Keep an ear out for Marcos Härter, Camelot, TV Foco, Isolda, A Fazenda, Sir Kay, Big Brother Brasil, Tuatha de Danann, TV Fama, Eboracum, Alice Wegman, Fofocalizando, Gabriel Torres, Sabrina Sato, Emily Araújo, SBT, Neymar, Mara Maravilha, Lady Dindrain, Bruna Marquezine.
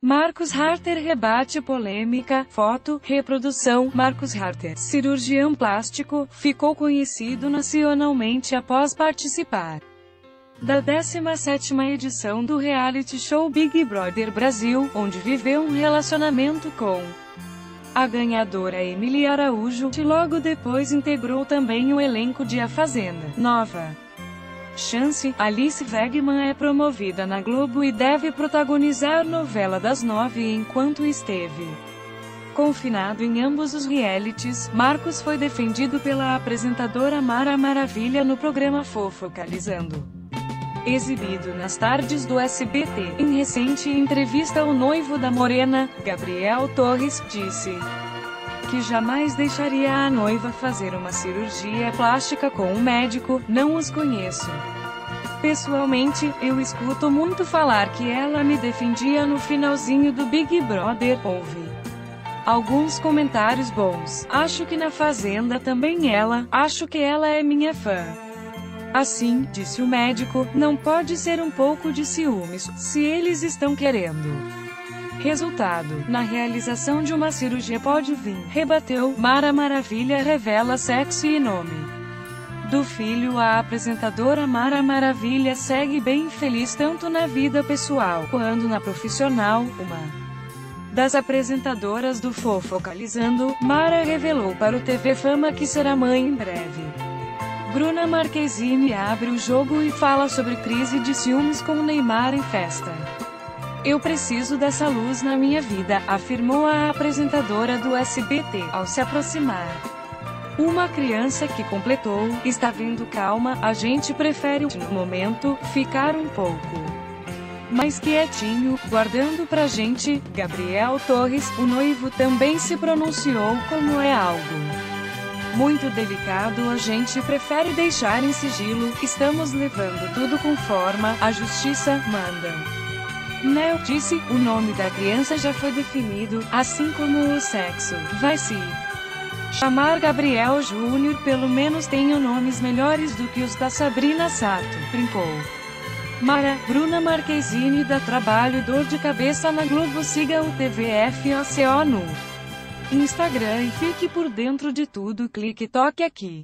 Marcos Härter rebate polêmica, foto, reprodução. Marcos Härter, cirurgião plástico, ficou conhecido nacionalmente após participar da 17ª edição do reality show Big Brother Brasil, onde viveu um relacionamento com a ganhadora Emily Araújo, que logo depois integrou também o elenco de A Fazenda. Nova Chance, Alice Wegman é promovida na Globo e deve protagonizar novela das 9. Enquanto esteve confinado em ambos os realities, Marcos foi defendido pela apresentadora Mara Maravilha no programa Fofocalizando, exibido nas tardes do SBT. Em recente entrevista, o noivo da morena, Gabriel Torres, disse que jamais deixaria a noiva fazer uma cirurgia plástica com um médico. Não os conheço pessoalmente, eu escuto muito falar que ela me defendia no finalzinho do Big Brother. Houve alguns comentários bons. Acho que na Fazenda também acho que ela é minha fã. Assim, disse o médico, não pode ser um pouco de ciúmes, se eles estão querendo resultado na realização de uma cirurgia pode vir, rebateu. Mara Maravilha revela sexo e nome do filho. A apresentadora Mara Maravilha segue bem feliz tanto na vida pessoal quanto na profissional. Uma das apresentadoras do Fofocalizando, Mara revelou para o TV Fama que será mãe em breve. Bruna Marquezine abre o jogo e fala sobre crise de ciúmes com Neymar em festa. Eu preciso dessa luz na minha vida, afirmou a apresentadora do SBT, ao se aproximar. Uma criança que completou, está vindo calma, a gente prefere, no momento, ficar um pouco mais quietinho, guardando pra gente. Gabriel Torres, o noivo, também se pronunciou. Como é algo muito delicado, a gente prefere deixar em sigilo, estamos levando tudo com forma, a justiça manda. Neo disse, o nome da criança já foi definido, assim como o sexo. Vai se chamar Gabriel Júnior, pelo menos tenho nomes melhores do que os da Sabrina Sato, brincou. Mara, Bruna Marquezine dá trabalho e dor de cabeça na Globo. Siga o TVFOCO no Instagram e fique por dentro de tudo. Clique e toque aqui.